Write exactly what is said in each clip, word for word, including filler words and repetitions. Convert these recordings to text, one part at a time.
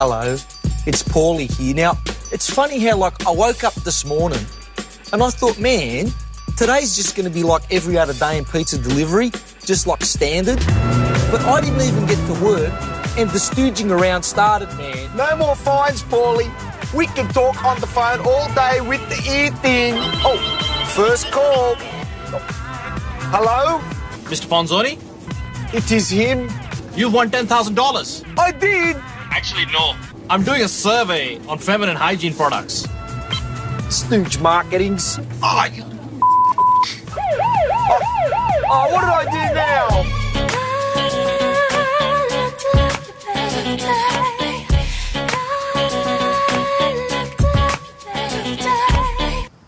Hello, it's Paulie here. Now, it's funny how, like, I woke up this morning and I thought, man, today's just going to be like every other day in pizza delivery, just like standard. But I didn't even get to work and the stooging around started, man. No more fines, Paulie. We can talk on the phone all day with the eating. Oh, first call. Hello? Mister Ponzoni? It is him. You won ten thousand dollars. I did. Actually, no. I'm doing a survey on feminine hygiene products. Stooge marketings. Oh, you... oh. Oh, what did I do now?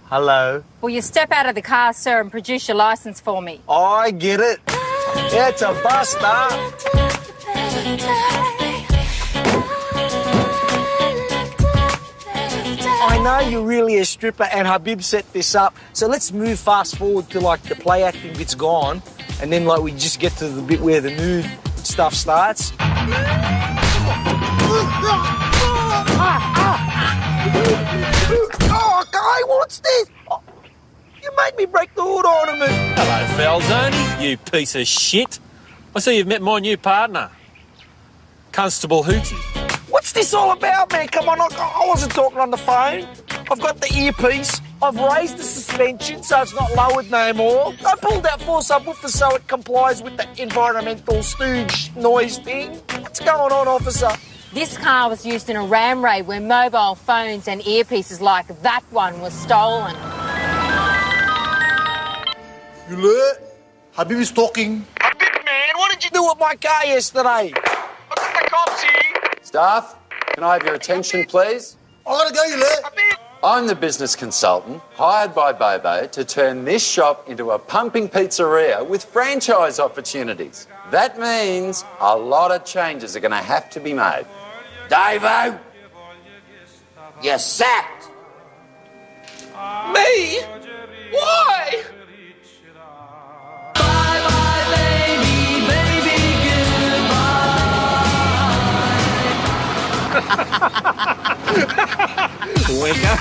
Hello. Will you step out of the car, sir, and produce your license for me? I get it. It's a buster. I know you're really a stripper and Habib set this up, so let's move fast forward to like the play acting bit's gone and then like we just get to the bit where the nude stuff starts. Oh, guy, what's this? Oh, you made me break the hood ornament. Hello, Falzoni, you piece of shit. I see you've met my new partner, Constable Hootie. What's this all about, man? Come on, I, I wasn't talking on the phone. I've got the earpiece. I've raised the suspension so it's not lowered no more. I pulled out four subwoofers so it complies with the environmental stooge noise thing. What's going on, officer? This car was used in a ram raid where mobile phones and earpieces like that one were stolen. You look, Habib is talking. Habib, man, what did you do with my car yesterday? I got the cops here. Staff, can I have your attention, please? I gotta go, you lot. I'm the business consultant hired by Bobo to turn this shop into a pumping pizzeria with franchise opportunities. That means a lot of changes are gonna have to be made. Davo, you're sacked. Me? Why? Wake up.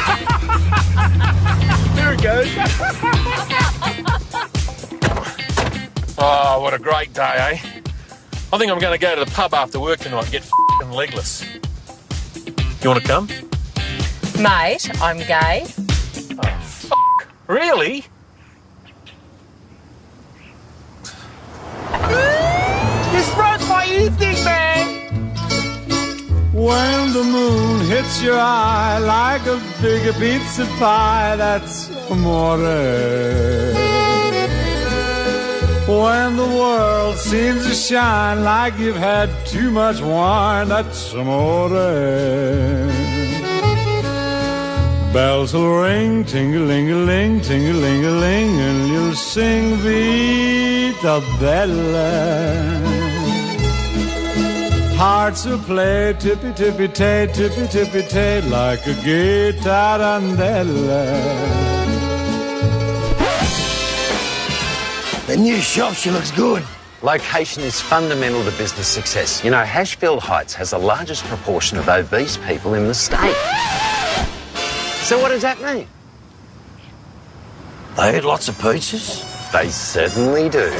There it goes. Oh, what a great day, eh? I think I'm going to go to the pub after work tonight and get f***ing legless. You want to come? Mate, I'm gay. Oh, f***. Really? You broke my evening, man! When the moon hits your eye like a bigger pizza pie, that's amore. When the world seems to shine like you've had too much wine, that's amore. Bells will ring, ting-a-ling-a-ling, ting-a-ling-a-ling, and you'll sing Vita Bella. Hearts will play tippy-tippy-tay, tippy-tippy-tay, like a gay tarantella. The new shop, she looks good. Location is fundamental to business success. You know, Hashfield Heights has the largest proportion of obese people in the state. So what does that mean? They eat lots of pizzas. They certainly do.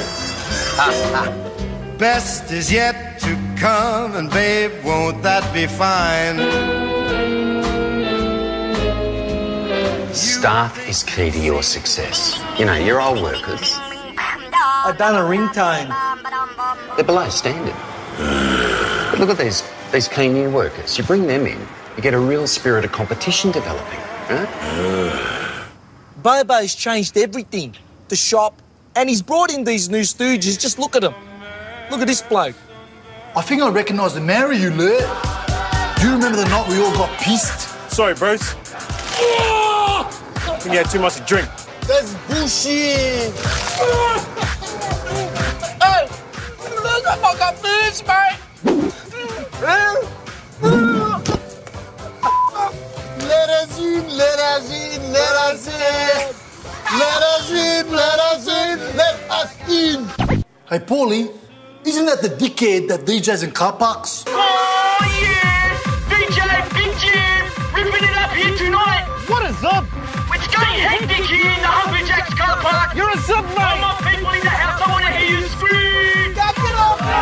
Best is yet to come, and babe, won't that be fine? Staff is key to your success. You know, your old workers. I've done a ringtone. They're below standard. But look at these, these key new workers. You bring them in, you get a real spirit of competition developing, right? Bobo's changed everything. The shop, and he's brought in these new stooges. Just look at them. Look at this bloke. I think I recognise the Mary you learnt. Do you remember the night we all got pissed? Sorry, Bruce. I think you had too much to drink. That's bullshit. Hey, look, I got fish, mate. Let us in, let us in, let us in. Let us in, let us in, let us in. Hey, Paulie. Isn't that the dickhead that D Js in car parks? Oh, yeah! Gigi in the Hungry Jack's car park. You're a sub, mate. All my people in the house, I want to hear you scream. That's it off now.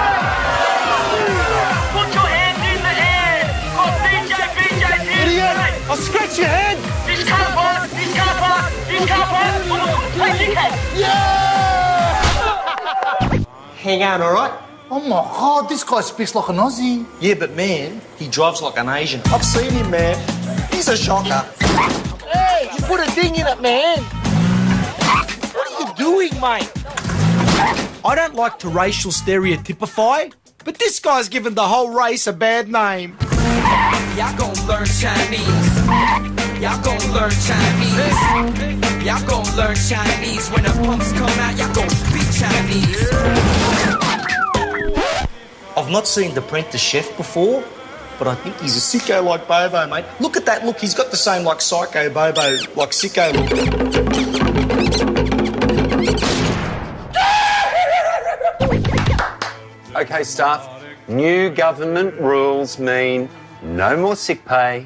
Put your hands in the air. Cause D J Big Jim's here. Idiot, I'll scratch your head. This car park, this car park, this car park. I'm going to play dickhead. Yeah. Hang on, all right? Oh my God, this guy speaks like an Aussie. Yeah, but man, he drives like an Asian. I've seen him, man. He's a shocker. Hey, you put a thing in it, man. What are you doing, mate? I don't like to racial stereotypify, but this guy's given the whole race a bad name. Y'all gonna learn Chinese. Y'all gonna learn Chinese. Y'all gonna learn Chinese. When the pumps come out, y'all gonna speak Chinese. I've not seen The Apprentice Chef before, but I think he's a sicko like Bobo, mate. Look at that look. He's got the same, like, psycho Bobo, like, sicko look. OK, staff, new government rules mean no more sick pay,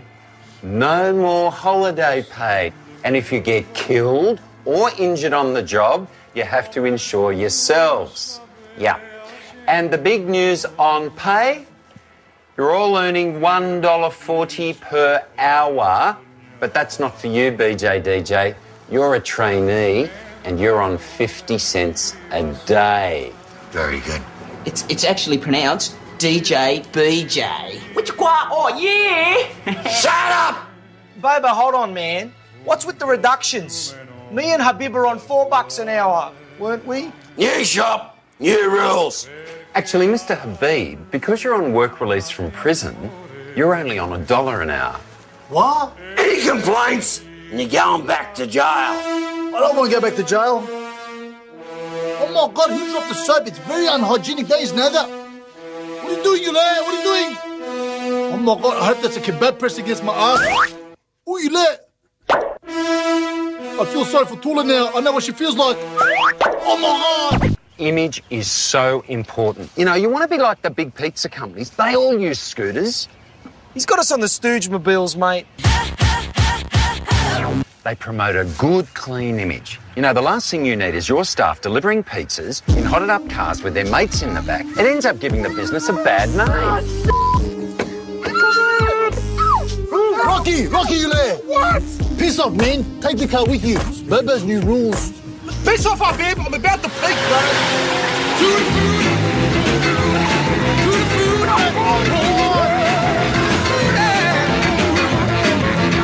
no more holiday pay. And if you get killed or injured on the job, you have to insure yourselves. Yeah. And the big news on pay, you're all earning one dollar forty per hour, but that's not for you, B J D J. You're a trainee and you're on fifty cents a day. Very good. It's it's actually pronounced D J B J. What you quite? Oh, yeah! Shut up! Bobo, hold on, man. What's with the reductions? Me and Habib are on four bucks an hour, weren't we? New shop, new rules. Actually, Mister Habib, because you're on work release from prison, you're only on a dollar an hour. What? Any complaints, and you're going back to jail. I don't want to go back to jail. Oh, my God, who dropped the soap? It's very unhygienic. Don't you know that? What are you doing, you lad? What are you doing? Oh, my God, I hope that's a kebab press against my ass. Oh, you lad. I feel sorry for Tula now. I know what she feels like. Oh, my God. Image is so important. You know, you want to be like the big pizza companies. They all use scooters. He's got us on the Stooge-mobiles, mate. They promote a good, clean image. You know, the last thing you need is your staff delivering pizzas in hotted-up cars with their mates in the back. It ends up giving the business a bad name. Oh, Rocky! Rocky, you there! What? Piss off, man. Take the car with you. Bobo's new rules. Piss off, Habib! I'm about to play, bro! To the food! To the food! I'm on the floor!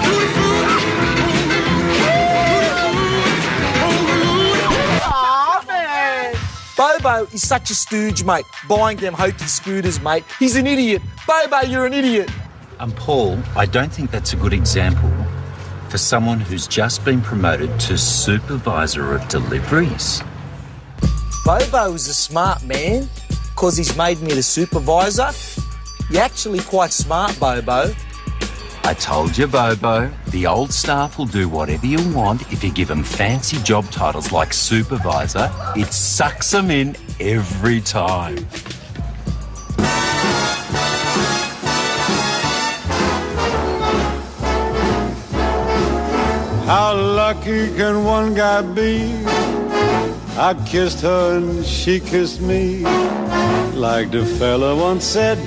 To the food! To the food! Aw, man! Bobo is such a stooge, mate. Buying them hokey scooters, mate. He's an idiot. Bobo, you're an idiot. And Paul, I don't think that's a good example for someone who's just been promoted to supervisor of deliveries. Bobo is a smart man, because he's made me the supervisor. You're actually quite smart, Bobo. I told you, Bobo, the old staff will do whatever you want if you give them fancy job titles like supervisor. It sucks them in every time. How lucky can one guy be? I kissed her and she kissed me. Like the fella once said,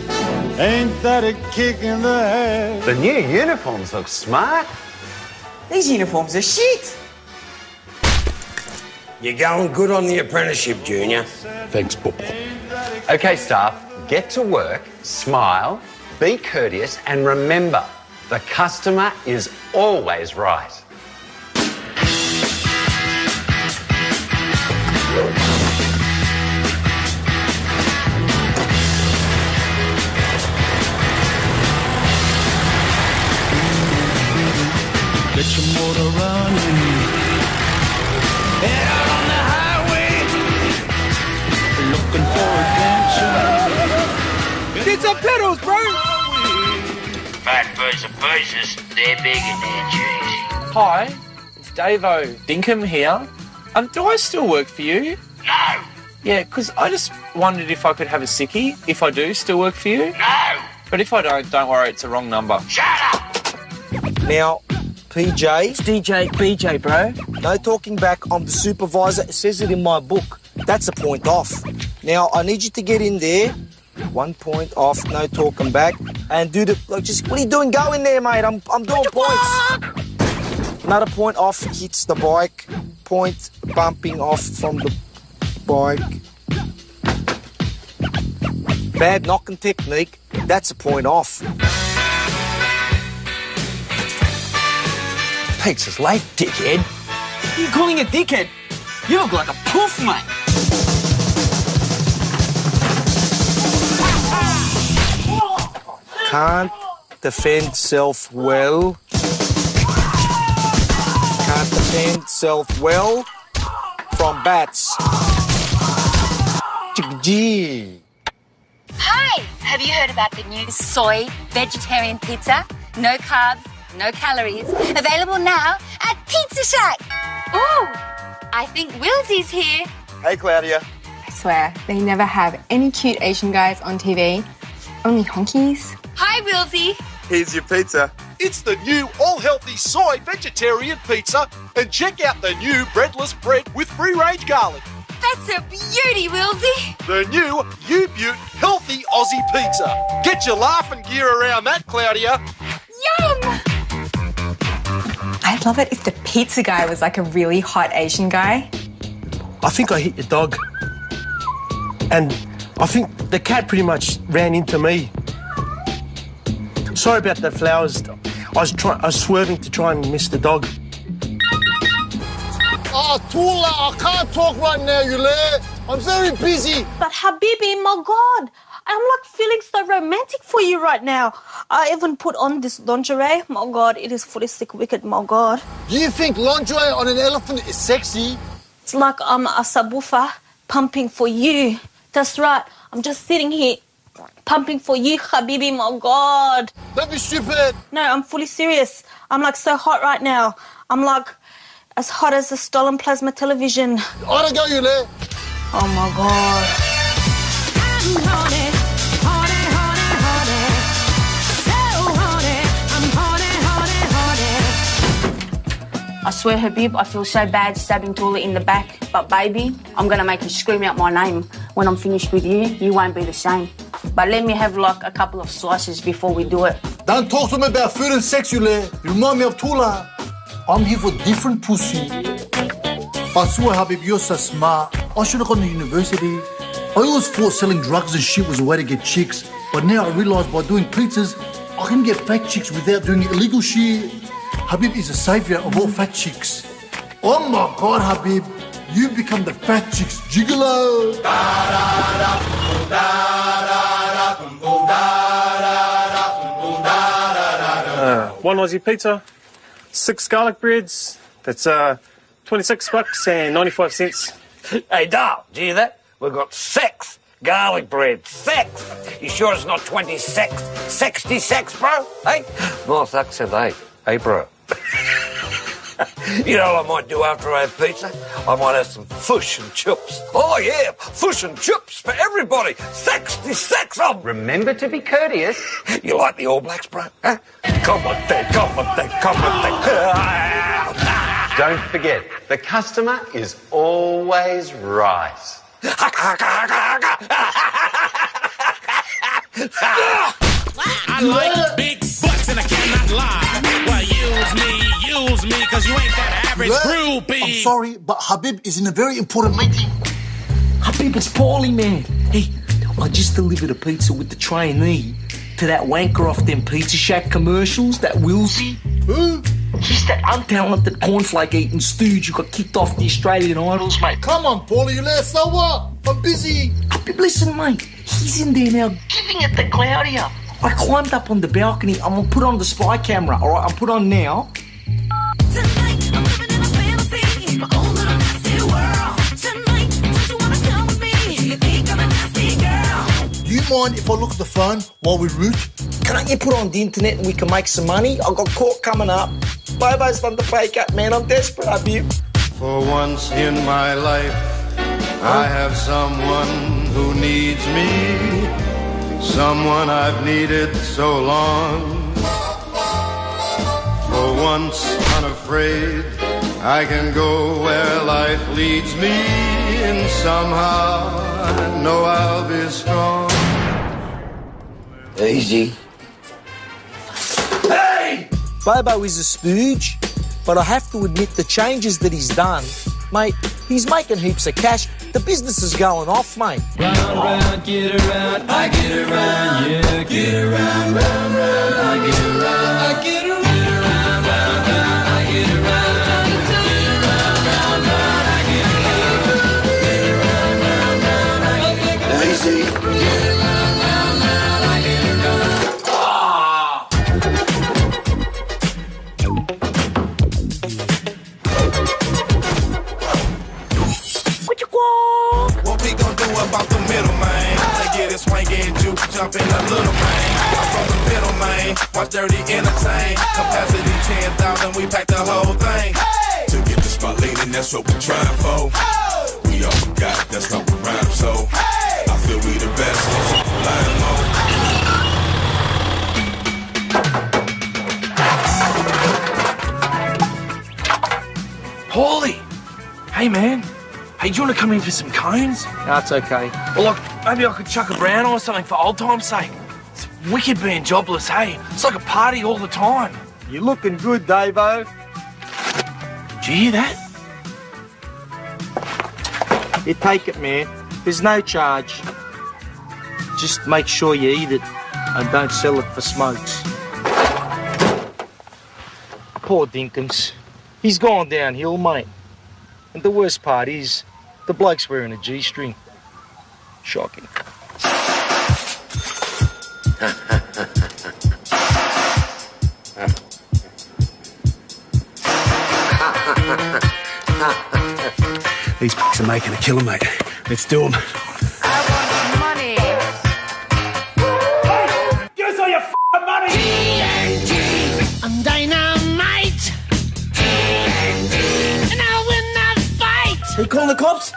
ain't that a kick in the head? The new uniforms look smart. These uniforms are shit. You're going good on the apprenticeship, Junior. Thanks, Bobo. Okay, staff, get to work, smile, be courteous, and remember, the customer is always right. Get your motor running, head out on the highway, looking for adventure. It's a pedals, bro! Fat Pizza pizzas, they're big and they're cheesy. Hi, it's Davo Dinkum here. Um, do I still work for you? No! Yeah, because I just wondered if I could have a sickie. If I do, still work for you? No! But if I don't, don't worry, it's a wrong number. Shut up! Now, P J. It's D J, B J, bro. No talking back. I'm the supervisor. It says it in my book. That's a point off. Now, I need you to get in there. One point off, no talking back. And do the... Like, just, what are you doing? Go in there, mate. I'm, I'm doing points. Another point off hits the bike. Point bumping off from the bike. Bad knocking technique. That's a point off. Pizza's late, dickhead. What are you calling a dickhead? You look like a poof, mate. Can't defend self well. Can't defend self well from bats. Gee. Hi, have you heard about the new soy vegetarian pizza? No carbs, no calories. Available now at Pizza Shack. Ooh, I think Wilsie's here. Hey, Claudia. I swear, they never have any cute Asian guys on T V. Only honkies. Hi, Wilsie. Here's your pizza. It's the new all-healthy soy vegetarian pizza. And check out the new breadless bread with free-range garlic. That's a beauty, Wilsie. The new U-Butte healthy Aussie pizza. Get your laughing gear around that, Claudia. Yum! I'd love it if the pizza guy was like a really hot Asian guy. I think I hit your dog. And I think the cat pretty much ran into me. Sorry about the flowers. I was trying, I was swerving to try and miss the dog. Oh, Tula, I can't talk right now, you lad. I'm very busy. But Habibi, my God, I'm like feeling so romantic for you right now. I even put on this lingerie. My God, it is forty-six wicked, my God. Do you think lingerie on an elephant is sexy? It's like I'm a subwoofer pumping for you. That's right. I'm just sitting here pumping for you, Habibi, my God. Don't be stupid. No, I'm fully serious. I'm like so hot right now. I'm like as hot as a stolen plasma television. I don't go, you lad. Oh, my God. I swear, Habib, I feel so bad stabbing Tula in the back. But, baby, I'm going to make you scream out my name. When I'm finished with you, you won't be the same. But let me have, like, a couple of slices before we do it. Don't talk to me about food and sex, you lad. You remind me of Tula. I'm here for different pussy. But, swear, Habib, you're so smart. I should have gone to university. I always thought selling drugs and shit was a way to get chicks. But now I realise by doing pizzas, I can get fat chicks without doing illegal shit. Habib is a saviour of all fat chicks. Oh my God, Habib, you become the fat chick's gigolo. Uh, one Aussie pizza, six garlic breads. That's uh, twenty-six bucks and ninety-five cents. Hey, Dal, do you hear that? We've got six garlic bread. Six. You sure it's not twenty-six? Sixty-six, bro? Hey, nice accent, eh? Hey, bro. You know what I might do after I have pizza? I might have some fish and chips. Oh, yeah, fish and chips for everybody. sixty-six of them. Remember to be courteous. You like the All Blacks, bro? Huh? Come on, there, come on, there, come on, there. Don't forget, the customer is always right. I like big butts and I cannot lie. Well, use me, use me, because you ain't that average groupie. I'm sorry, but Habib is in a very important meeting. Habib, it's Paulie, man. Hey, I just delivered a pizza with the trainee to that wanker off them Pizza Shack commercials, that Wilsie. Who? She's that untalented cornflake-eating stooge who got kicked off the Australian Idols, mate. Come on, Paulie, you let us know what? I'm busy. Habib, listen, mate, he's in there now giving it to Claudia. I climbed up on the balcony. I'm gonna put on the spy camera, all right? I'll put on now. Tonight, I'm living in a fantasy, my own little nasty world. Tonight, don't you wanna come with me? You think I'm a nasty girl? Do you mind if I look at the phone while we root? Can't you put on the internet and we can make some money? I got caught coming up. Bobo's done the fake up, man. I'm desperate, I you. For once in my life, I have someone who needs me. Someone I've needed so long. For once unafraid, I can go where life leads me, and somehow I know I'll be strong. Easy. Hey! Bobo is a spooge, but I have to admit the changes that he's done, mate, he's making heaps of cash. The business is going off, mate. Round, round, get around, I get around, yeah, get around, round, round, I get around, I get around, get around, round, round, I get around, get around, round, round, I get around, get around, round, round, I get around. Now easy. Get around, round, round, I get around. Ah! What we gonna do about the middle, man? I get it swinging, juke, jumping a little, man. I'm from the middle, man. Watch Dirty Entertain. Capacity ten thousand, we pack the whole thing. Hey! To get the spot leaning, that's what we're trying for. Oh! We all got, that's how we rhyme, so. Hey! I feel we the best, so I'm lying low. Paulie! Hey, man. Hey, do you want to come in for some cones? That's no, okay. Well, like, maybe I could chuck a brown or something for old time's sake. It's wicked being jobless, hey? It's like a party all the time. You're looking good, Davo. Did you hear that? You take it, man. There's no charge. Just make sure you eat it and don't sell it for smokes. Poor Dinkins. He's gone downhill, mate. And the worst part is, the bloke's wearing a G-string. Shocking. These p***s are making a killer, mate. Let's do them. I want money. Give us all your f***ing money! T N T. I'm dynamite. T N T. And I'll win that fight. Are you calling the cops?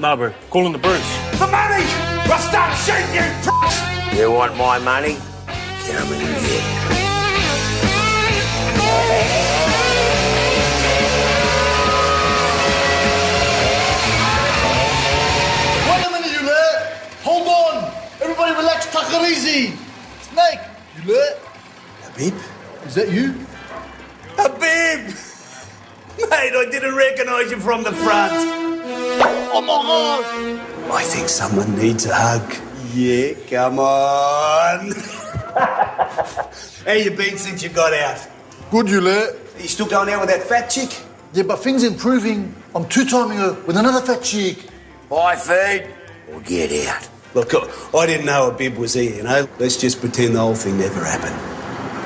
Nah, bro. Calling the birds. The money! I'll start shooting you, pricks! You want my money? Come in here. Wait a minute, you lot. Hold on. Everybody relax, take it easy. Snake, you lot. Habib? Is that you? Habib! Mate, I didn't recognise you from the front. Oh, my God. I think someone needs a hug. Yeah, come on. How you been since you got out? Good, you lot. You still going out with that fat chick? Yeah, but things improving. I'm two-timing her with another fat chick. Buy food or get out. Look, I didn't know a bib was here, you know? Let's just pretend the whole thing never happened.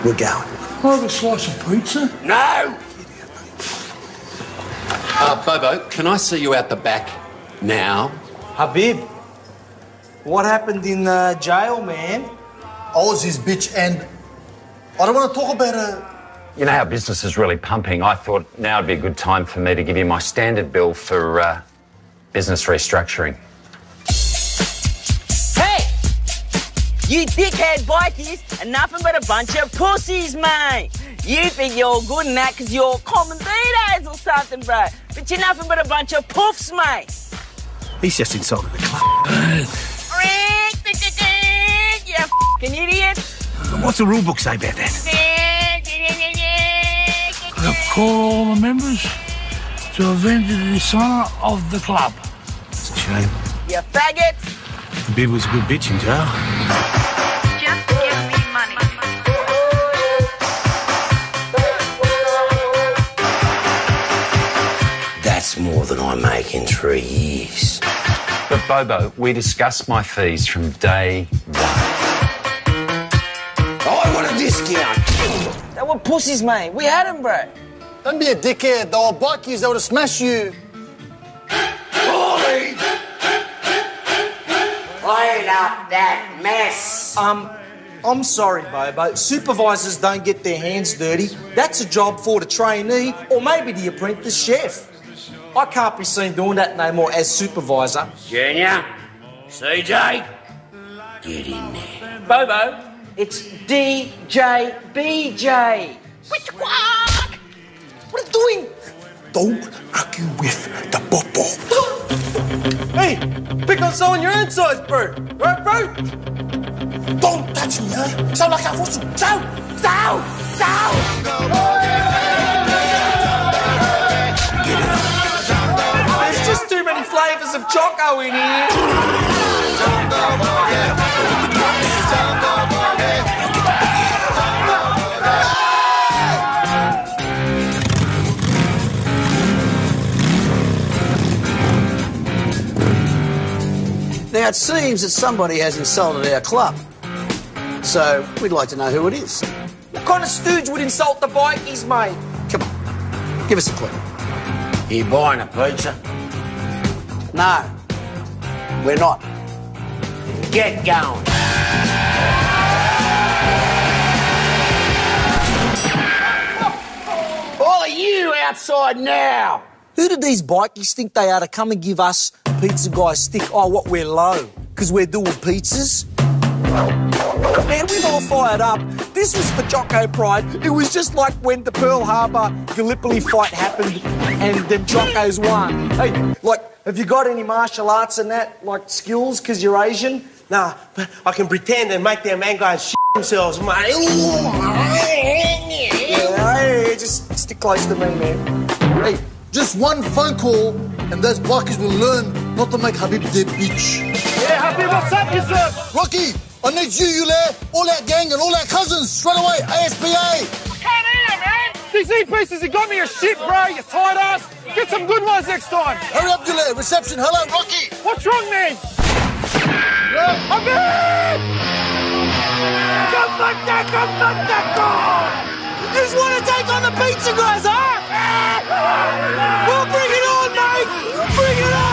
We're going. Can I have a slice of pizza? No! Uh, Bobo, can I see you out the back now? Habib, what happened in uh, jail, man? I was his bitch and I don't want to talk about it. You know, our business is really pumping. I thought now would be a good time for me to give you my standard bill for uh, business restructuring. Hey! You dickhead bikies are nothing but a bunch of pussies, mate. You think you're good and that because you're common beaters or something, bro. But you're nothing but a bunch of puffs, mate. He's just insulted the club. You f***ing idiot. What's the rule book say about that? I call all the members to avenge the dishonour of the club. It's a shame. You faggot. The bib was a good bitch in jail. Just give me money. That's more than I make in three years. But, Bobo, we discussed my fees from day one. I want a discount. They were pussies, mate. We had them, bro. Don't be a dickhead. They were bikies. They would have smashed you. Paulie! Clean up that mess. Um, I'm sorry, Bobo. Supervisors don't get their hands dirty. That's a job for the trainee or maybe the apprentice chef. I can't be seen doing that no more as supervisor. Junior, C J, get in there. Bobo, it's D J B J. Which one? What are you doing? Don't argue with the Bobo. Hey, pick on someone your insides, Bert. Right, Bert? Don't touch me, huh? Sound like I was you. Sound, sound, sound. There's just too many flavors of Jocko in here. Now, it seems that somebody has insulted our club, so we'd like to know who it is. What kind of stooge would insult the bikies, mate? Come on, give us a clue. Are you buying a pizza? No, we're not. Get going. All of you outside now. Who did these bikies think they are to come and give us pizza guys think, oh, what, we're low, because we're doing pizzas? Man, we're all fired up. This was for Jocko pride. It was just like when the Pearl Harbor Gallipoli fight happened and the Jockos won. Hey, like, have you got any martial arts and that, like, skills, because you're Asian? Nah, but I can pretend and make them angry and shit themselves, mate. Yeah, hey, just stick close to me, man. Hey, just one phone call and those bikers will learn not to make Habib their bitch. Yeah, Habib, what's up, you sir? Rocky, I need you, you lad, all our gang and all our cousins, straight away, A S B A. I can't hear, man. These earpieces, you got me a shit, bro, you tight ass. Get some good ones next time. Hurry up, you lad. Reception, hello, Rocky. What's wrong, man? Habib! Come back there, come back there, God! You just want to take on the pizza guys, huh? We'll bring it on, mate. Bring it on.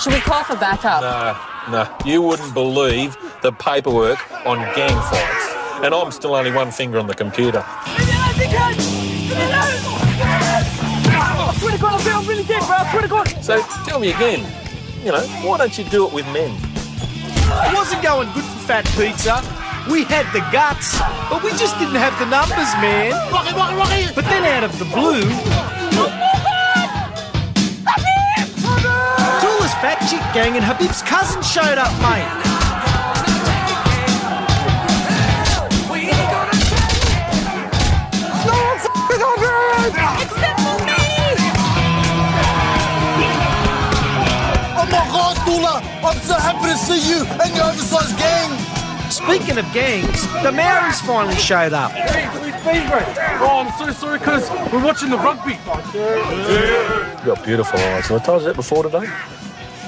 Should we call for backup? No, no. You wouldn't believe the paperwork on gang fights. And I'm still only one finger on the computer. I swear to God, I'll be on really dead, bro. I swear to God. So tell me again, you know, why don't you do it with men? It wasn't going good for Fat Pizza. We had the guts, but we just didn't have the numbers, man. Rocky, Rocky, Rocky. But then out of the blue... Tula's fat chick gang and Habib's cousin showed up, mate. I'm so happy to see you and your oversized gang. Speaking of gangs, the Maoris finally showed up. Oh, I'm so sorry, cuz we're watching the rugby. You've got beautiful eyes. Have I told you that before today?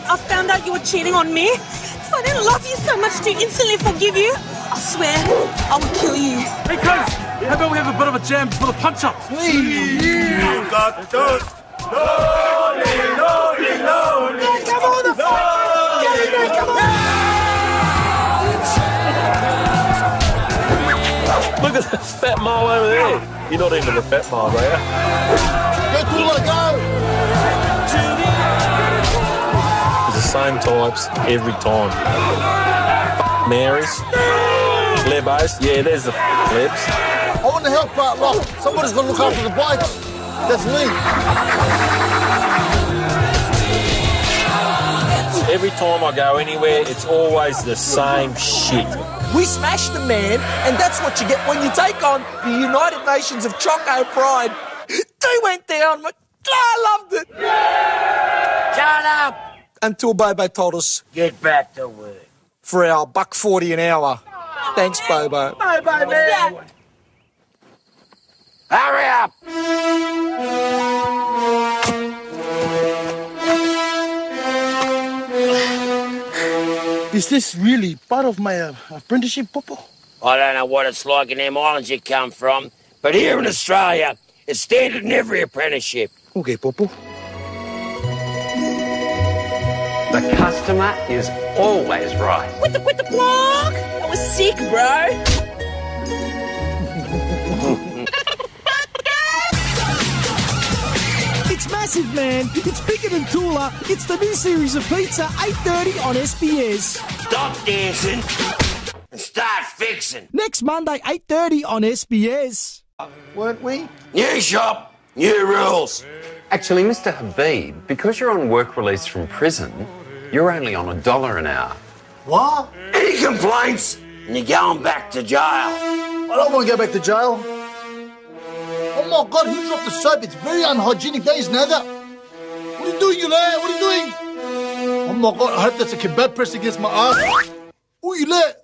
I found out you were cheating on me. If I didn't love you so much to instantly forgive you, I swear I would kill you. Hey, cuz, how about we have a bit of a jam before the punch-up? Please. You got those lonely, lonely, lonely. Hey, come on, the fight. Look at the fat mole over there. You're not into the fat mole, are you? Go, Tula, go! It's the same types every time. F***ing Marys. Lebos. Yeah, there's the f***ing Lebs. I want to help out, look. Somebody's going to look after the bikes. That's me. Every time I go anywhere, it's always the same shit. We smashed the man, and that's what you get when you take on the United Nations of Jocko Pride. They went down, but I loved it. Yeah! Shut up! Until Bobo told us. Get back to work. For our buck forty an hour. Oh, thanks, man. Bobo. Bobo, man. Hurry up! Is this really part of my uh, apprenticeship, Bobo? I don't know what it's like in them islands you come from, but here in Australia, it's standard in every apprenticeship. Okay, Bobo. The customer is always right. Quit the, quit the block! I was sick, bro. massive, man. It's bigger than Tula. It's the new series of pizza, eight thirty on S B S. Stop dancing and start fixing. Next Monday, eight thirty on S B S. Uh, weren't we? New shop, new rules. Actually, Mister Habib, because you're on work release from prison, you're only on a dollar an hour. What? Any complaints and you're going back to jail. I don't want to go back to jail. Oh my God, who dropped the soap? It's very unhygienic, that is neither. What are you doing, you lad? What are you doing? Oh my God, I hope that's a kebab pressed against my ass. Oh, you lad.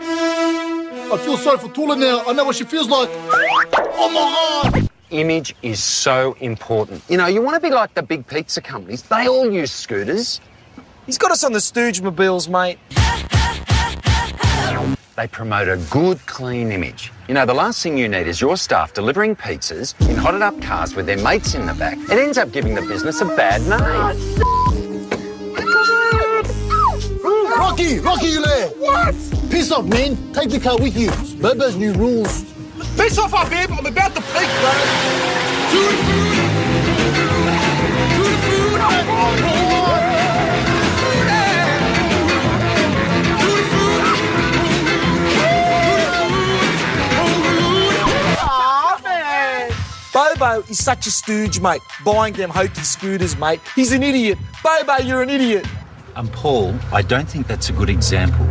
I feel sorry for Tula now. I know what she feels like. Oh my God. Image is so important. You know, you want to be like the big pizza companies. They all use scooters. He's got us on the Stooge-mobiles, mate. They promote a good, clean image. You know, the last thing you need is your staff delivering pizzas in hotted-up cars with their mates in the back. It ends up giving the business a bad name. Oh, Rocky, Rocky, you there? What? Piss off, man. Take the car with you. Bobo's new rules. Piss off, Habib. I'm about to peak, bro. To the food. To the food. Oh, oh, oh. Bobo is such a stooge, mate, buying them hokey scooters, mate. He's an idiot. Bobo, you're an idiot. And Paul, I don't think that's a good example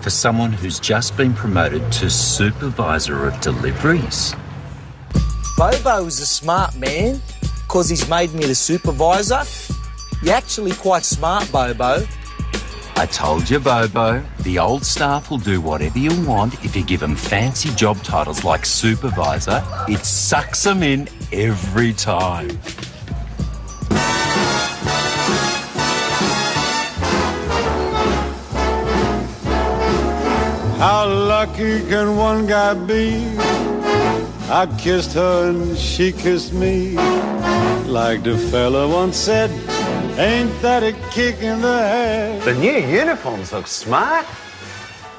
for someone who's just been promoted to supervisor of deliveries. Bobo is a smart man because he's made me the supervisor. You're actually quite smart, Bobo. I told you, Bobo, the old staff will do whatever you want if you give them fancy job titles like supervisor. It sucks them in every time. How lucky can one guy be? I kissed her and she kissed me. Like the fella once said, ain't that a kick in the head? The new uniforms look smart.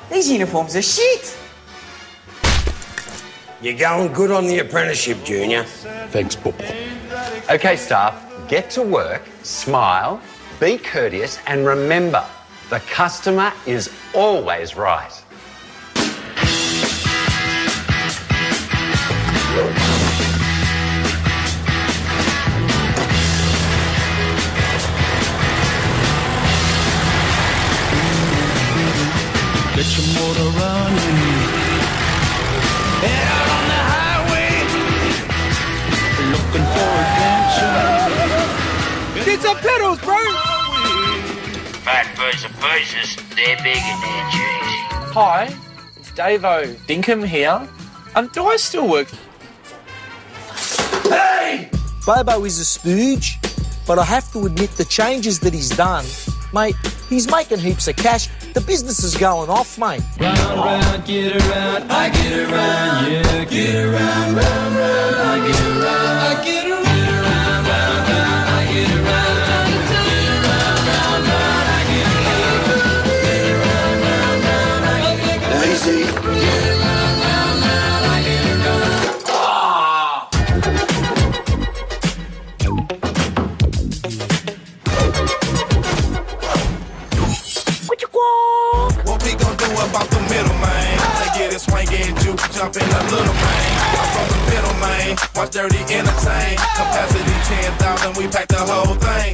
These uniforms are shit. You're going good on the apprenticeship, Junior. Thanks, Bobo. Okay, staff, get to work, smile, be courteous, and remember, the customer is always right. Get your motor running, out on the highway, looking for adventure. Get some pedals, bro! Fat Pizza pizzas, they're big in their cheese. Hi, it's Davo Dinkum here. Um, do I still work? Hey! Bobo is a spooge, but I have to admit the changes that he's done, mate, he's making heaps of cash. The business is going off, mate. Round, round, get around, I get around, yeah, get around, round, round, I get around, I get around, round, round, round, I get around, round, round, I get around, get around, round, round, I get around, lazy, get around, round, round, I get around. What you want? What we gon' do about the middle, man? They get it swinging, juke, jumping a little, man. I'm from the middle, man. Watch Dirty Entertain. Capacity ten thousand, we pack the whole thing.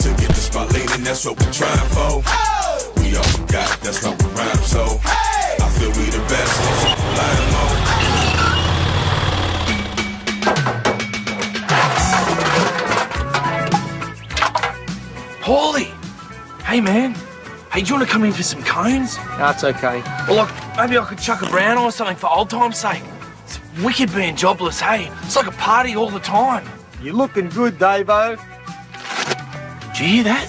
To get the spot lean, and that's what we trying for. We all we got, that's how we rhyme, so I feel we the best, so I'm lying low. Paulie! Hey, man. Hey, do you want to come in for some cones? That's okay. Well, like, maybe I could chuck a brown or something for old time's sake. It's wicked being jobless, hey? It's like a party all the time. You're looking good, Davo. Do you hear that?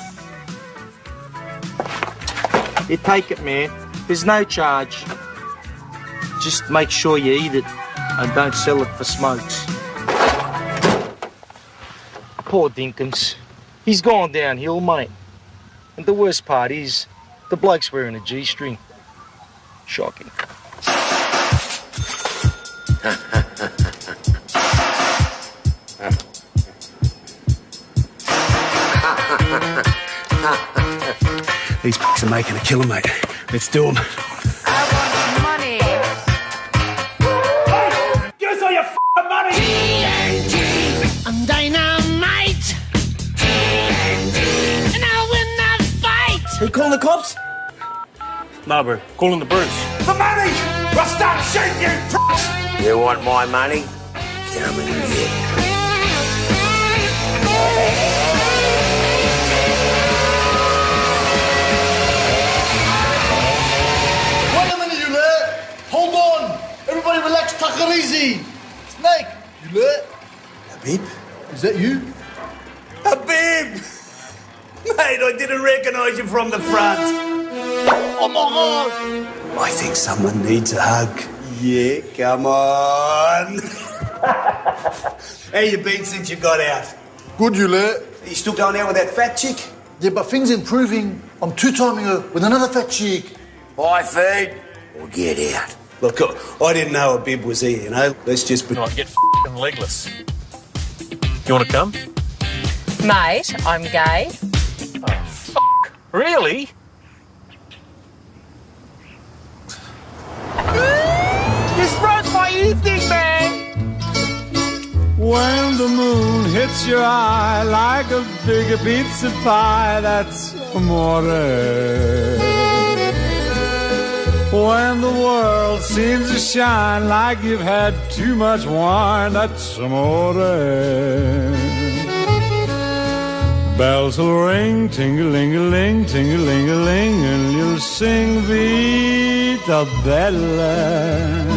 You take it, man. There's no charge. Just make sure you eat it and don't sell it for smokes. Poor Dinkins. He's gone downhill, mate. And the worst part is, the bloke's wearing a G-string. Shocking. These p***s are making a killer, mate. Let's do them. I want money. Give us all your f***ing money. T N T. I'm dynamite. T N T. And I'll win the fight. Are you calling the cops? Nah, bro. Calling the birds. The money! I'll start shooting you, pricks! You want my money? Come in here. Relax, take it easy. Snake, you lit? Habib? Is that you? Habib! Mate, I didn't recognise you from the front. Oh my God! I think someone needs a hug. Yeah, come on. How you been since you got out? Good, you lit. You still going out with that fat chick? Yeah, but things improving. I'm two-timing her with another fat chick. I feed or get out. Look, I didn't know Habib was here, you know? Let's just... Be- no, I get f***ing legless. You want to come? Mate, I'm gay. Oh, f***. Really? This broke my evening, man! When the moon hits your eye like a bigger pizza pie, that's amore. When the world seems to shine like you've had too much wine, that's amore. Bells will ring, ting-a-ling-a-ling, ting-a-ling-a-ling, and you'll sing Vita Bella.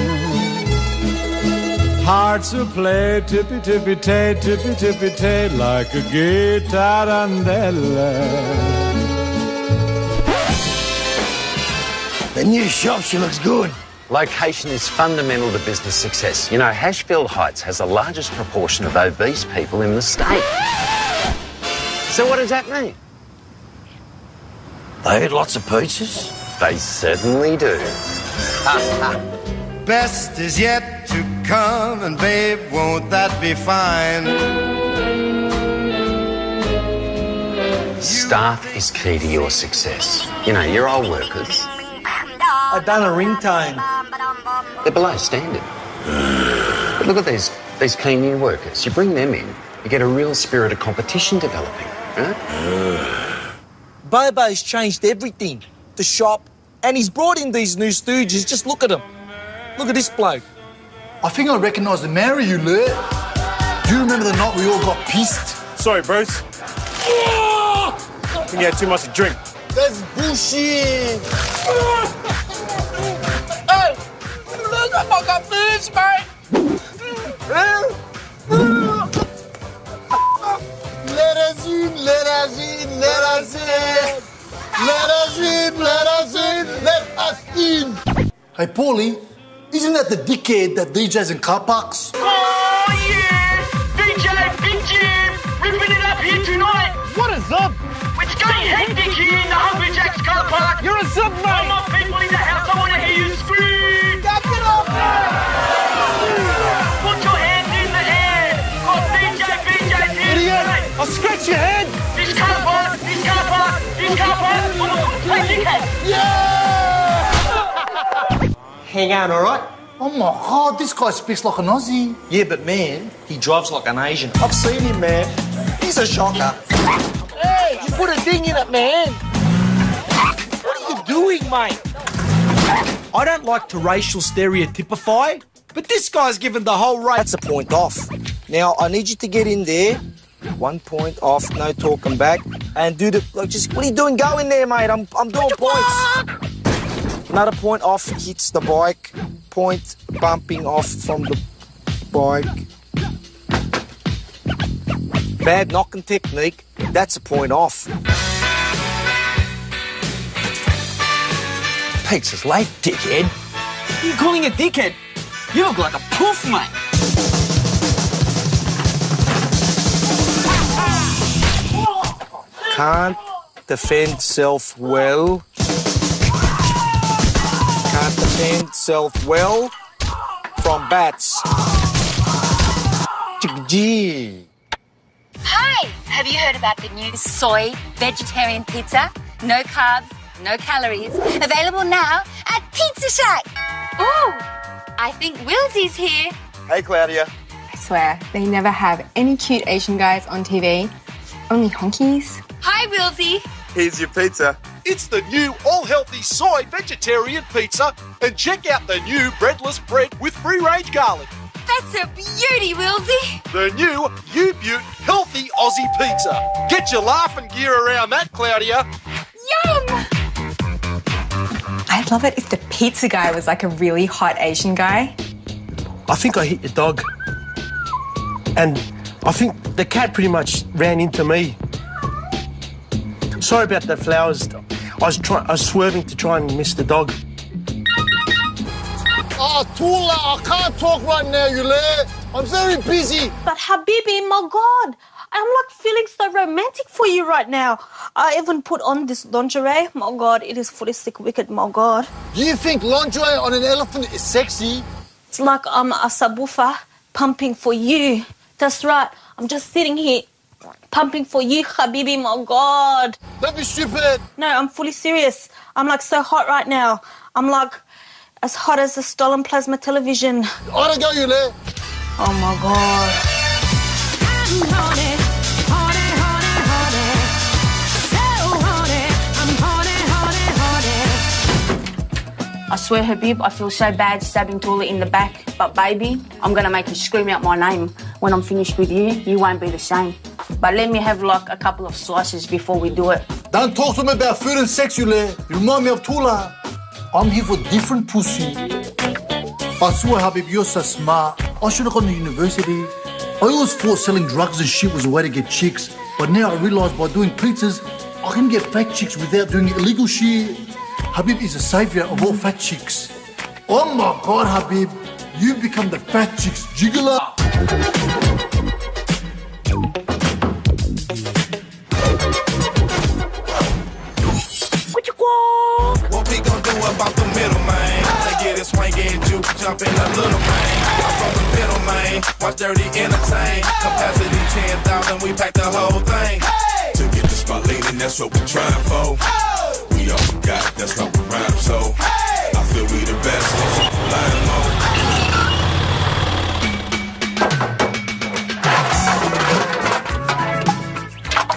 Hearts will play tippy-tippy-tay, tippy-tippy-tay, like a gay tarantella. The new shop, she looks good. Location is fundamental to business success. You know, Hashfield Heights has the largest proportion of obese people in the state. So what does that mean? They eat lots of pizzas. They certainly do. Best is yet to come, and babe, won't that be fine? Staff is key to your success. You know, your old workers. I've done a ringtone. They're below standard. But look at these these key new workers. You bring them in, you get a real spirit of competition developing, right? Bobo's changed everything. The shop, and he's brought in these new stooges. Just look at them. Look at this bloke. I think I recognise the Mary you learnt. Do you remember the night we all got pissed? Sorry, Bruce. I think you had too much to drink. That's bullshit. Hey, look at my confidence, mate. Let us in, let us in, let us in. Let us in, let us in, let us in. Hey, Paulie, isn't that the dickhead that D Js in car parks? Oh, yeah. D J Big Jim, ripping it up here tonight. What is up? It's getting hectic here in the Hungry Jack's car park. You're a sub, mate. I want people in the house. I want to hear you scream. That's it off, man. Put your hands in the air. Oh, D J, D J's here. Idiot, I'll scratch your head. This car park, this car park, this car park. I'm going to play dickhead. Yeah! Hang on, all right? Oh, my God, this guy speaks like an Aussie. Yeah, but, man, he drives like an Asian. I've seen him, man. He's a shocker. Hey, you put a thing in it, man. What are you doing, mate? I don't like to racial stereotypify, but this guy's given the whole race. That's a point off. Now, I need you to get in there. One point off, no talking back. And do the, like, just, what are you doing? Go in there, mate. I'm, I'm doing points. Another point off, hits the bike. Point bumping off from the bike. Bad knocking technique, that's a point off. Pizza's late, dickhead. What are you calling a dickhead? You look like a poof, mate. Can't defend self well. Can't defend self well from bats. Gee. Hi! Have you heard about the new soy vegetarian pizza? No carbs, no calories. Available now at Pizza Shack. Oh, I think Wilsie's here. Hey, Claudia. I swear, they never have any cute Asian guys on T V. Only honkies. Hi, Wilsie. Here's your pizza. It's the new all-healthy soy vegetarian pizza. And check out the new breadless bread with free-range garlic. That's a beauty, Wilsie. The new U-Butte healthy Aussie pizza. Get your laughing gear around that, Claudia. Yum! I'd love it if the pizza guy was like a really hot Asian guy. I think I hit the dog. And I think the cat pretty much ran into me. Sorry about the flowers. I was, try- I was swerving to try and miss the dog. Oh, Tula, I can't talk right now, you lad. I'm very busy. But, Habibi, my God, I'm like feeling so romantic for you right now. I even put on this lingerie. My God, it is futuristic wicked, my God. You think lingerie on an elephant is sexy? It's like I'm a subwoofer pumping for you. That's right. I'm just sitting here pumping for you, Habibi, my God. Don't be stupid. No, I'm fully serious. I'm, like, so hot right now. I'm, like... as hot as a stolen plasma television. I don't go, you lad. Oh, my God. I'm horny, horny, horny, horny. So horny, I'm horny, horny, horny. I swear, Habib, I feel so bad stabbing Tula in the back. But, baby, I'm going to make you scream out my name. When I'm finished with you, you won't be the same. But let me have, like, a couple of slices before we do it. Don't talk to me about food and sex, you lad. You remind me of Tula. I'm here for different pussy. I swear, Habib, you're so smart. I should have gone to university. I always thought selling drugs and shit was a way to get chicks, but now I realise by doing pizzas, I can get fat chicks without doing illegal shit. Habib is a saviour of all fat chicks. Oh my God, Habib, you become the fat chick's jiggler. About the middle, man. They get it swinging, juke, jumping a little, man. I'm from the middle, man. Watch Dirty Entertain. Capacity ten thousand, we pack the whole thing. Hey! To get the spot leaning, that's what we trying for. Oh! We all got, that's how we rhyme, so. Hey! I feel we the best, let's keep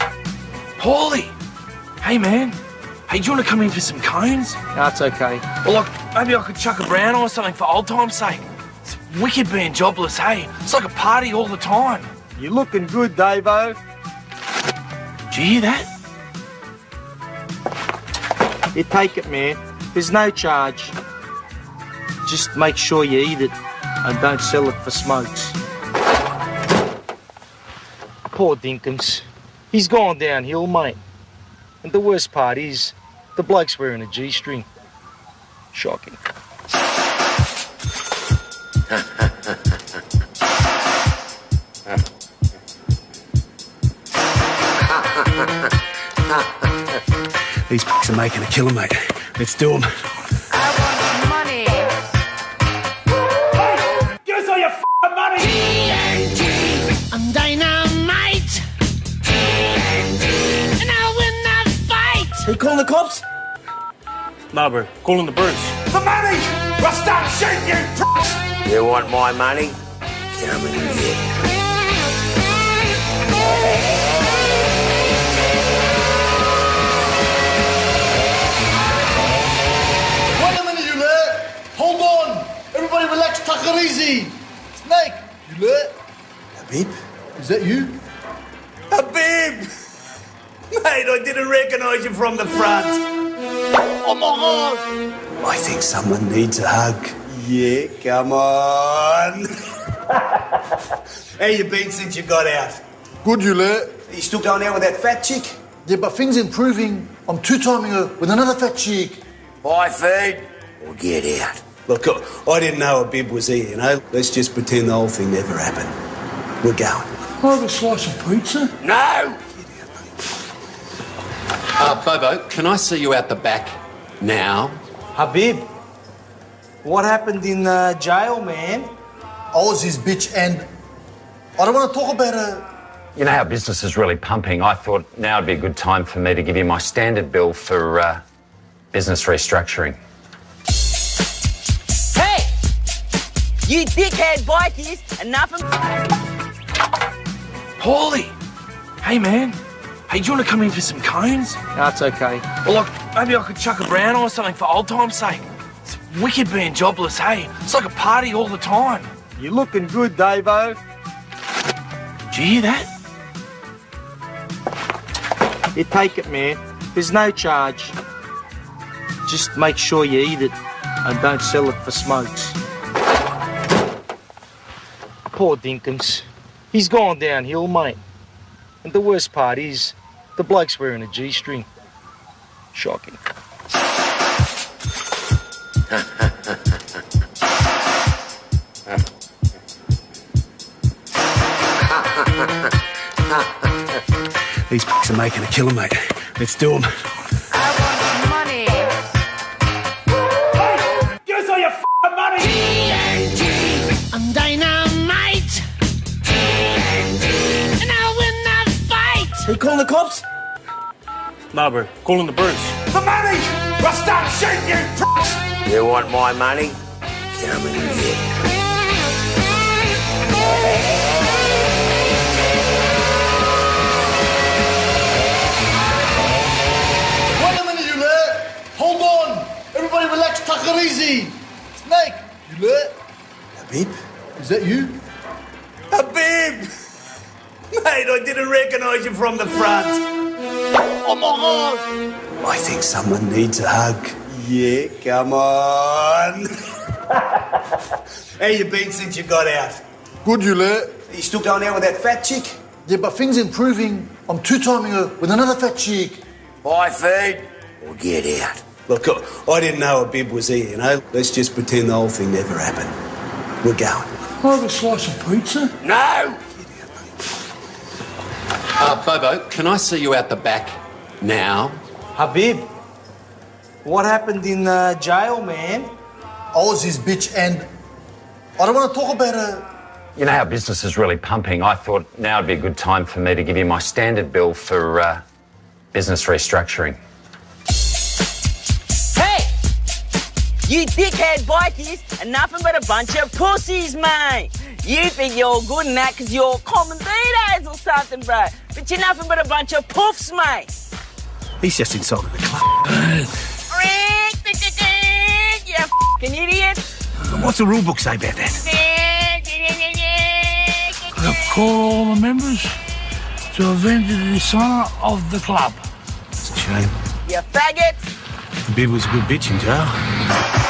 lying low. Paulie! Hey, man. Hey, do you want to come in for some cones? No, it's okay. Well, like, maybe I could chuck a brown or something for old time's sake. It's wicked being jobless, hey? It's like a party all the time. You're looking good, Davo. Do you hear that? You take it, man. There's no charge. Just make sure you eat it and don't sell it for smokes. Poor Dinkums. He's gone downhill, mate. And the worst part is, the bloke's wearing a G-string. Shocking. These p***s are making a killer, mate. Let's do them. I want the money. Hey, give us all your f***ing money! T N T. I'm dynamite. T N T. And I win that fight. Are you calling the cops? Nah, bro. Calling the birds. The money! I'll stop shooting you, pricks! You want my money? Come in here. Wait a minute, you lad. Hold on. Everybody relax, take it easy. Snake, you lad. Habib? Is that you? Habib! Mate, I didn't recognise you from the front. Oh, my God. I think someone needs a hug. Yeah, come on. How you been since you got out? Good, you lad. You still going out with that fat chick? Yeah, but things improving. I'm two-timing her with another fat chick. I feed or get out. Look, I didn't know a bib was here, you know. Let's just pretend the whole thing never happened. We're going. Can I have a slice of pizza? No! Uh, Bobo, can I see you out the back now? Habib, what happened in uh, jail, man? I was his bitch and I don't want to talk about her. You know, our business is really pumping. I thought now would be a good time for me to give you my standard bill for uh, business restructuring. Hey! You dickhead bikies! Enough of... Paulie! Hey, man. Hey, do you want to come in for some cones? No, it's okay. Well, look, maybe I could chuck a brown or something for old time's sake. It's wicked being jobless, hey? It's like a party all the time. You're looking good, Davo. Did you hear that? You take it, man. There's no charge. Just make sure you eat it and don't sell it for smokes. Poor Dinkins. He's gone downhill, mate. And the worst part is, the bloke's wearing a G-string. Shocking. These p***s are making a killer, mate. Let's do them. I want money. Hey, give us all your f***ing money! T N T. I'm dynamite. T N T. And I'll win that fight. Are you calling the cops? Nah, bro. Calling the birds. The money! I'll start shooting you, pricks! You want my money? Come in here. Easy. Snake, you lit? Habib? Is that you? Habib! Mate, I didn't recognise you from the front. Oh my God! I think someone needs a hug. Yeah, come on. How you been since you got out? Good, you lit. You still going out with that fat chick? Yeah, but things improving. I'm two-timing her with another fat chick. Buy food or get out. Look, I didn't know Habib was here, you know? Let's just pretend the whole thing never happened. We're going. Can I have a slice of pizza? No! Uh, Bobo, can I see you out the back now? Habib, what happened in uh, jail, man? I was his bitch and I don't want to talk about her. You know, our business is really pumping. I thought now would be a good time for me to give you my standard bill for uh, business restructuring. You dickhead bikies are nothing but a bunch of pussies, mate. You think you're good in that because you're common leaders or something, bro. But you're nothing but a bunch of puffs, mate. He's just insulted the club. You f***ing idiot. What's the rule book say about that? I call all the members to avenge the dishonour of the club. It's a shame. You faggot. Habib was a good bitch in jail.